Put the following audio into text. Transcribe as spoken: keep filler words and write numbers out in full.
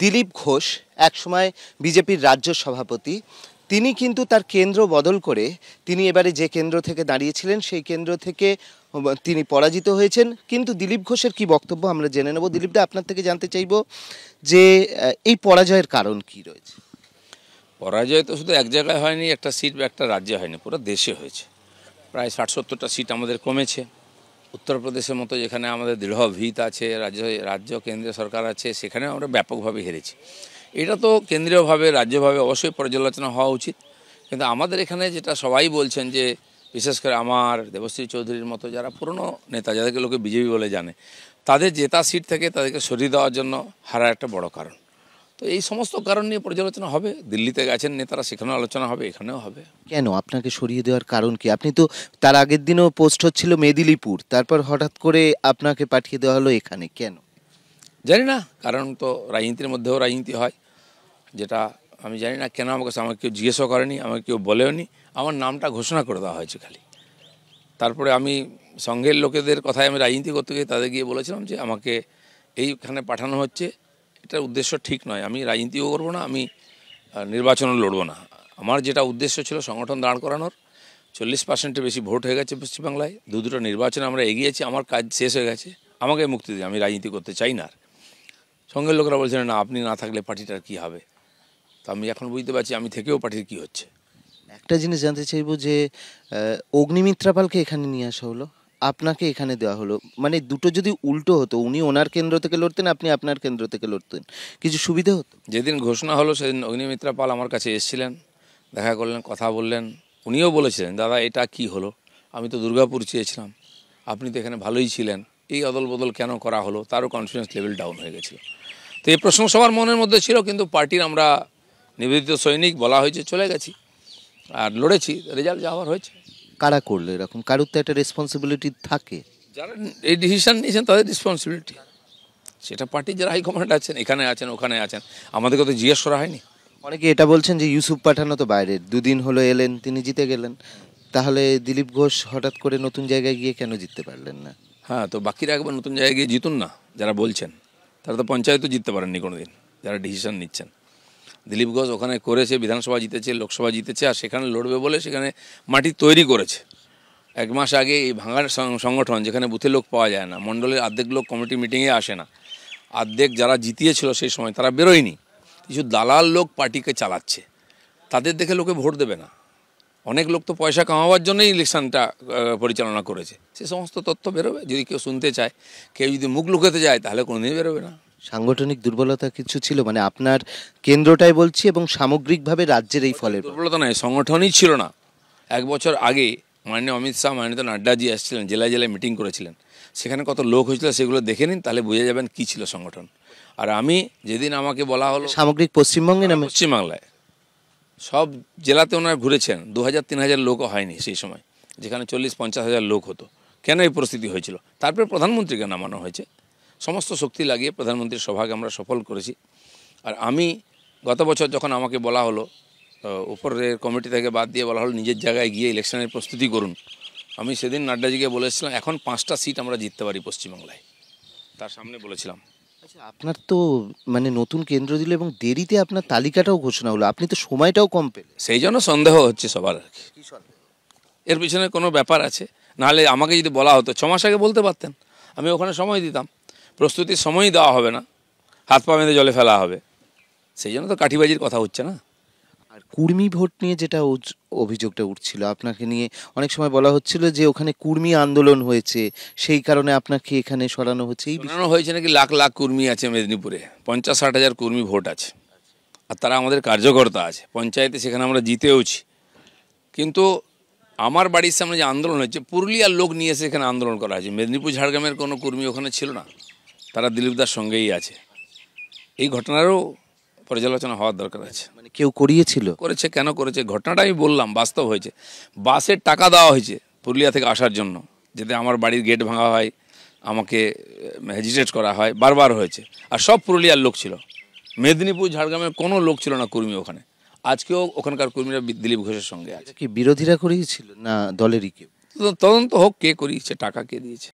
দিলীপ ঘোষ, একসময় বিজেপির রাজ্য সভাপতি, তিনি কিন্তু তার কেন্দ্র বদল করে তিনি এবারে যে কেন্দ্র থেকে দাঁড়িয়েছিলেন সেই কেন্দ্র থেকে তিনি পরাজিত হয়েছেন। কিন্তু দিলীপ ঘোষের কি বক্তব্য আমরা জেনে নেব। দিলীপদা, আপনার থেকে জানতে চাইব যে এই পরাজয়ের কারণ কি রয়েছে। পরাজয় তো শুধু এক জায়গায় হয়নি, একটা সিট বা একটা রাজ্যে হয়নি, পুরো দেশে হয়েছে। প্রায় ষাট সত্তরটা সিট আমাদের কমেছে। উত্তরপ্রদেশের মতো যেখানে আমাদের দৃঢ় ভিত আছে, রাজ্য রাজ্য কেন্দ্রীয় সরকার আছে, সেখানে আমরা ব্যাপকভাবে হেরেছি। এটা তো কেন্দ্রীয়ভাবে রাজ্যভাবে অবশ্যই পর্যালোচনা হওয়া উচিত। কিন্তু আমাদের এখানে যেটা সবাই বলছেন, যে বিশেষ করে আমার দেবশ্রী চৌধুরীর মতো যারা পুরনো নেতা, যাদেরকে লোকে বিজেপি বলে জানে, তাদের জেতা সিট থেকে তাদেরকে সরিয়ে দেওয়ার জন্য হারা একটা বড় কারণ। তো এই সমস্ত কারণ নিয়ে পর্যালোচনা হবে। দিল্লিতে গেছেন নেতারা, সেখানেও আলোচনা হবে, এখানেও হবে। কেন আপনাকে সরিয়ে দেওয়ার কারণ কি? আপনি তো তার আগের দিনও পোস্ট হচ্ছিল মেদিনীপুর, তারপর হঠাৎ করে আপনাকে পাঠিয়ে দেওয়া হলো এখানে, কেন? জানি না, কারণ তো রাজনীতির মধ্যেও রাজনীতি হয়, যেটা আমি জানি না কেন আমাকে আমাকে কেউ জিজ্ঞাসা করেনি, আমাকে কেউ বলেওনি। আমার নামটা ঘোষণা করে দেওয়া হয়েছে খালি। তারপরে আমি সঙ্ঘের লোকেদের কথায় আমি রাজনীতি করতে গিয়ে তাদের গিয়ে বলেছিলাম যে আমাকে এইখানে পাঠানো হচ্ছে, এটার উদ্দেশ্য ঠিক নয়। আমি রাজনীতিও করবো না, আমি নির্বাচনও লড়বো না। আমার যেটা উদ্দেশ্য ছিল সংগঠন দাঁড় করানোর, চল্লিশ পার্সেন্টের বেশি ভোট হয়ে গেছে পশ্চিমবাংলায়, দু দুটো নির্বাচনে আমরা এগিয়েছি, আমার কাজ শেষ হয়ে গেছে, আমাকে মুক্তি দিই, আমি রাজনীতি করতে চাই না। আর সঙ্গের লোকেরা বলছিলেন না, আপনি না থাকলে পার্টিটার কী হবে। তো আমি এখন বুঝতে পারছি আমি থেকেও পার্টির কী হচ্ছে। একটা জিনিস জানতে চাইব যে অগ্নিমিত্রা পালকে এখানে নিয়ে আসা হলো, আপনাকে এখানে দেওয়া হলো, মানে দুটো যদি উল্টো হতো, উনি ওনার কেন্দ্র থেকে লড়তেন, আপনি আপনার কেন্দ্র থেকে লড়তেন, কিছু সুবিধা হতো? যেদিন ঘোষণা হলো সেদিন অগ্নিমিত্রা পাল আমার কাছে এসেছিলেন, দেখা করলেন, কথা বললেন। উনিও বলেছিলেন, দাদা এটা কি হলো, আমি তো দুর্গাপুর চেয়েছিলাম, আপনি তো এখানে ভালোই ছিলেন, এই অদল বদল কেন করা হলো। তারও কনফিডেন্স লেভেল ডাউন হয়ে গেছিলো। তো এই প্রশ্ন সবার মনের মধ্যে ছিল, কিন্তু পার্টির আমরা নিবেদিত সৈনিক, বলা হয়েছে চলে গেছি আর লড়েছি, রেজাল্ট যাওয়ার হয়েছে। কারা করলো এরকম? কারোর তো একটা রেসপন্সিবিলিটি থাকে, যারা এই ডিসিশন নিয়েছেন তাদের রেসপন্সিবিলিটি, সেটা পার্টির যারা হাইকমান্ড আছেন, এখানে আছেন, ওখানে আছেন, আমাদেরকে তো জিজ্ঞেস করা হয়নি। অনেকে এটা বলছেন যে ইউসুফ পাঠান তো বাইরের, দুদিন হলো এলেন, তিনি জিতে গেলেন, তাহলে দিলীপ ঘোষ হঠাৎ করে নতুন জায়গায় গিয়ে কেন জিততে পারলেন না? হ্যাঁ, তো বাকিরা একবার নতুন জায়গায় গিয়ে জিতুন না, যারা বলছেন তারা তো পঞ্চায়েতও জিততে পারেননি কোনোদিন, যারা ডিসিশন নিচ্ছেন। দিলীপ ঘোষ ওখানে করেছে, বিধানসভা জিতেছে, লোকসভা জিতেছে, আর সেখানে লড়বে বলে সেখানে মাটি তৈরি করেছে। এক মাস আগে এই ভাঙার সংগঠন, যেখানে বুথে লোক পাওয়া যায় না, মণ্ডলের অর্ধেক লোক কমিটি মিটিংয়ে আসে না, অর্ধেক যারা জিতিয়েছিল সেই সময় তারা বেরোয়নি, কিছু দালাল লোক পার্টিকে চালাচ্ছে, তাদের দেখে লোকে ভোট দেবে না। অনেক লোক তো পয়সা কামাবার জন্যই ইলেকশনটা পরিচালনা করেছে, সে সমস্ত তথ্য বেরোবে। যদি কেউ শুনতে চায়, কেউ যদি মুখ লুকাতে যায়, তাহলে কোনোদিনই বেরোবে না। সাংগঠনিক দুর্বলতা কিছু ছিল, মানে আপনার কেন্দ্রটাই বলছি, এবং সামগ্রিকভাবে রাজ্যের এই ফলের দুর্বলতা নয়, সংগঠনই ছিল না। এক বছর আগে মাননীয় অমিত শাহ, মাননীয় নাড্ডাজি আসছিলেন, জেলায় জেলায় মিটিং করেছিলেন, সেখানে কত লোক হয়েছিল সেগুলো দেখে নিন, তাহলে বুঝে যাবেন কী ছিল সংগঠন। আর আমি যেদিন আমাকে বলা হলো সামগ্রিক পশ্চিমবঙ্গে, না পশ্চিমবাংলায় সব জেলাতে ওনারা ঘুরেছেন, দু হাজার তিন হাজার লোকও হয়নি সেই সময়, যেখানে চল্লিশ পঞ্চাশ হাজার লোক হতো। কেন এই পরিস্থিতি হয়েছিল? তারপরে প্রধানমন্ত্রীকে নামানো হয়েছে, সমস্ত শক্তি লাগিয়ে প্রধানমন্ত্রীর সভাকে আমরা সফল করেছি। আর আমি গত বছর যখন আমাকে বলা হলো উপরের কমিটি থেকে বাদ দিয়ে বলা হলো নিজের জায়গায় গিয়ে ইলেকশনের প্রস্তুতি করুন, আমি সেদিন নাড্ডাজিকে বলেছিলাম এখন পাঁচটা সিট আমরা জিততে পারি পশ্চিমবাংলায়, তার সামনে বলেছিলাম। আচ্ছা, আপনার তো মানে নতুন কেন্দ্র দিল এবং দেরিতে আপনার তালিকাটাও ঘোষণা হলো, আপনি তো সময়টাও কম পেলেন, সেই জন্য সন্দেহ হচ্ছে সবার। আর কি এর পিছনে কোনো ব্যাপার আছে? নাহলে আমাকে যদি বলা হতো ছ মাস আগে বলতে পারতেন, আমি ওখানে সময় দিতাম। প্রস্তুতির সময় দেওয়া হবে না, হাত পা বেঁধে জলে ফেলা হবে, সেই জন্য তো কাঠিবাজির কথা হচ্ছে না। আর কুর্মি ভোট নিয়ে যেটা অভিযোগটা উঠছিল আপনাকে নিয়ে, অনেক সময় বলা হচ্ছিল যে ওখানে কুর্মি আন্দোলন হয়েছে, সেই কারণে আপনাকে এখানে সরানো হচ্ছে। এই সরানো হয়েছে নাকি? লাখ লাখ কুর্মি আছে মেদিনীপুরে, পঞ্চাশ ষাট হাজার কুর্মি ভোট আছে, আর তারা আমাদের কার্যকর্তা আছে পঞ্চায়েতে, সেখানে আমরা জিতেওছি। কিন্তু আমার বাড়ির সামনে যে আন্দোলন হচ্ছে, পুরুলিয়ার লোক নিয়ে এসে এখানে আন্দোলন করা হয়েছে, মেদিনীপুর ঝাড়গ্রামের কোনো কুর্মি ওখানে ছিল না, তারা দিলীপদার সঙ্গেই আছে। এই ঘটনারও পর্যালোচনা হওয়ার দরকার আছে, মানে কেউ করিয়েছিল, করেছে, কেন করেছে, ঘটনাটা আমি বললাম, বাস্তব হয়েছে। বাসের টাকা দেওয়া হয়েছে পুরুলিয়া থেকে আসার জন্য, যাতে আমার বাড়ির গেট ভাঙা হয়, আমাকে হেজিটেট করা হয়, বারবার হয়েছে। আর সব পুরুলিয়ার লোক ছিল, মেদিনীপুর ঝাড়গ্রামের কোনো লোক ছিল না কুর্মী ওখানে। আজকেও ওখানকার কুর্মীরা দিলীপ ঘোষের সঙ্গে আছে। কি বিরোধীরা করিয়েছিল না দলেরই কেউ? তদন্ত হোক কে করিয়েছে, টাকা কে দিয়েছে।